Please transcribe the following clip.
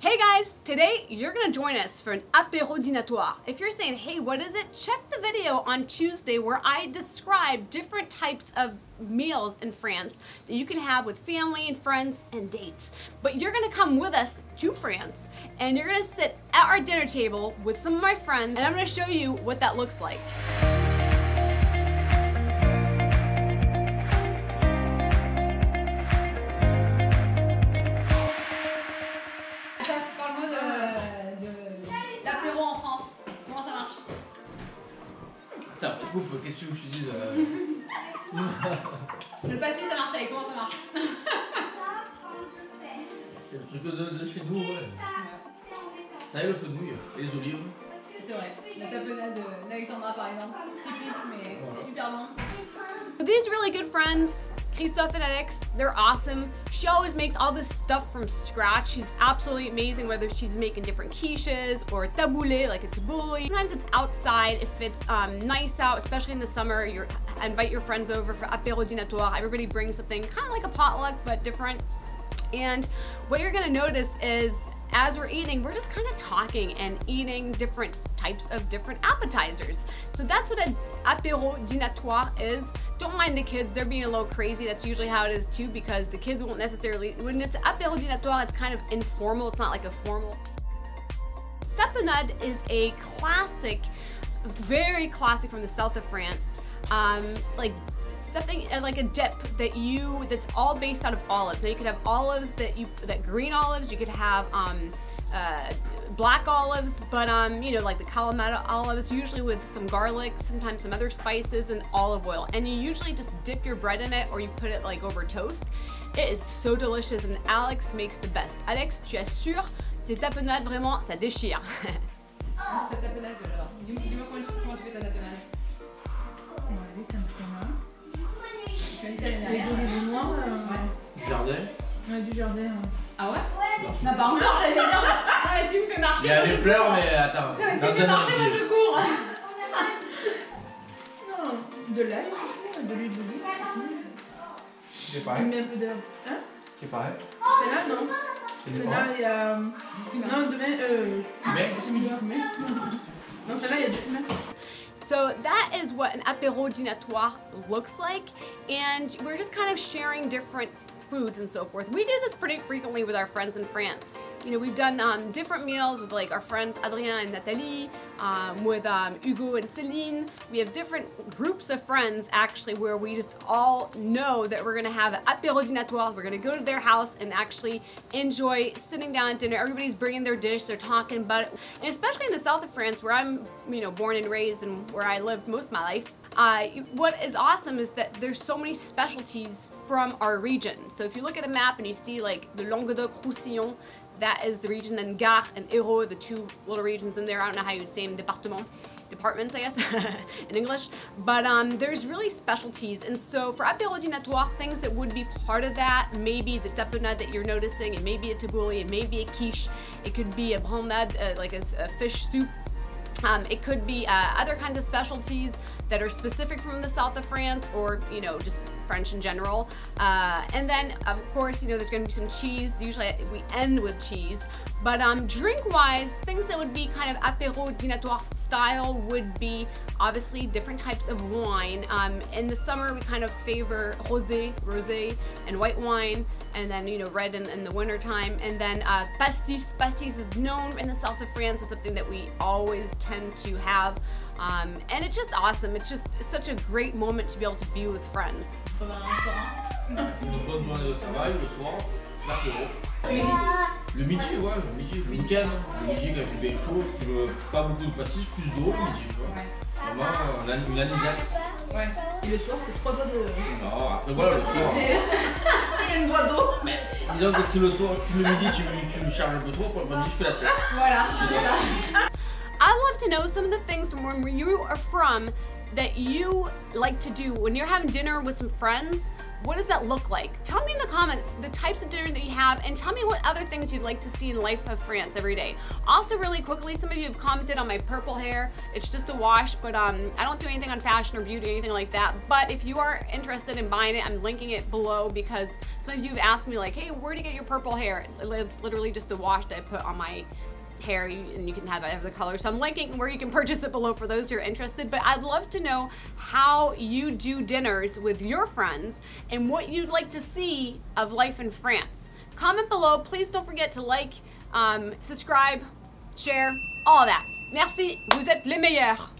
Hey guys, today you're gonna join us for an apéro dinatoire. If you're saying, hey, what is it? Check the video on Tuesday where I describe different types of meals in France that you can have with family and friends and dates. But you're gonna come with us to France and you're gonna sit at our dinner table with some of my friends and I'm gonna show you what that looks like. Qu'est-ce que tu dis Le pastis ça marche avec comment ça marche? C'est le truc de chez nous, ouais. Ça y est, le feu de nouilles, les olives. C'est vrai, la tapenade d'Alexandra par exemple. Typique, mais voilà. Super bon. These really good friends, Christophe and Alex, they're awesome. She always makes all this stuff from scratch. She's absolutely amazing, whether she's making different quiches or tabouli, like a tabouli. Sometimes it's outside, if it's nice out, especially in the summer, you invite your friends over for apéro dinatoire. Everybody brings something, kind of like a potluck, but different. And what you're gonna notice is, as we're eating, we're just kind of talking and eating different types of different appetizers. So that's what an apéro dinatoire is. Don't mind the kids, they're being a little crazy. That's usually how it is too, because the kids won't necessarily, when it's apéro dinatoire, it's kind of informal, it's not like a formal. Tapenade is a classic, very classic from the south of France, like something like a dip that's all based out of olives. Now you could have olives green olives, you could have black olives, but you know, like the Kalamata olives, usually with some garlic, sometimes some other spices and olive oil. And you usually just dip your bread in it or you put it like over toast. It is so delicious and Alex makes the best. Alex, tu assures, ces tapenades vraiment, ça déchire. Du jardin. Ah ouais? Non, pas encore, j'allais dire. Non, mais tu me fais marcher. Il y a des fleurs, mais attends. Non, mais tu me fais marcher, moi je cours. Non, de l'ail, de l'huile d'olive. C'est pareil. Il met un peu d'herbe. Hein? C'est pareil. C'est là, non? Celle-là, il y a. Non, demain. J'ai mis du fumet. Non, celle-là, il y a du fumet. So that is what an apéro dinatoire looks like. And we're just kind of sharing different foods and so forth. We do this pretty frequently with our friends in France. You know, we've done different meals with like our friends Adrien and Nathalie, with Hugo and Céline. We have different groups of friends actually where we just all know that we're gonna have an apéro dinatoire. We're gonna go to their house and actually enjoy sitting down at dinner. Everybody's bringing their dish, they're talking about it. And especially in the south of France where I'm, you know, born and raised and where I lived most of my life, what is awesome is that there's so many specialties from our region. So if you look at a map and you see like the Languedoc-Roussillon, that is the region, then Gard and Hérault, the two little regions in there. I don't know how you would say them, departments, I guess, in English. But there's really specialties. And so for apéro dinatoire, things that would be part of that, maybe the tapenade that you're noticing, and maybe a tabouli, and maybe a quiche. It could be a brandade, like a fish soup. It could be other kinds of specialties that are specific from the south of France, or you know, just French in general. And then of course, you know, there's gonna be some cheese. Usually we end with cheese. But drink wise, things that would be kind of apéro dinatoire style would be obviously different types of wine. In the summer, we kind of favor rosé and white wine, and then, you know, red in the winter time. And then pastis. Pastis is known in the south of France. It's something that we always tend to have. And it's just awesome. It's just such a great moment to be able to be with friends. Le midi, ouais, le week-end. Le midi, quand il fait chaud, si tu veux pas beaucoup de pastis, plus d'eau le midi, tu vois. Vraiment, on a des dates. Ouais. Et le soir, c'est 3 doigts d'eau. Non, après voilà, le soir. C'est une doigt d'eau. Mais disons que si le soir, si le midi, tu me charges un peu trop, pour le midi, tu fais la sieste. Voilà. I want to know some of the things from where you are from that you like to do when you're having dinner with some friends. What does that look like? Tell me in the comments the types of dinner that you have, and tell me what other things you'd like to see in Life of France every day. Also, really quickly, some of you have commented on my purple hair. It's just a wash, but I don't do anything on fashion or beauty, anything like that. But if you are interested in buying it, I'm linking it below, because some of you have asked me like, hey, where do you get your purple hair? It's literally just a wash that I put on my hair, and you can have that other color. So I'm linking where you can purchase it below for those who are interested. But I'd love to know how you do dinners with your friends and what you'd like to see of Life in France. Comment below. Please don't forget to like, subscribe, share, all that. Merci, vous êtes les meilleurs.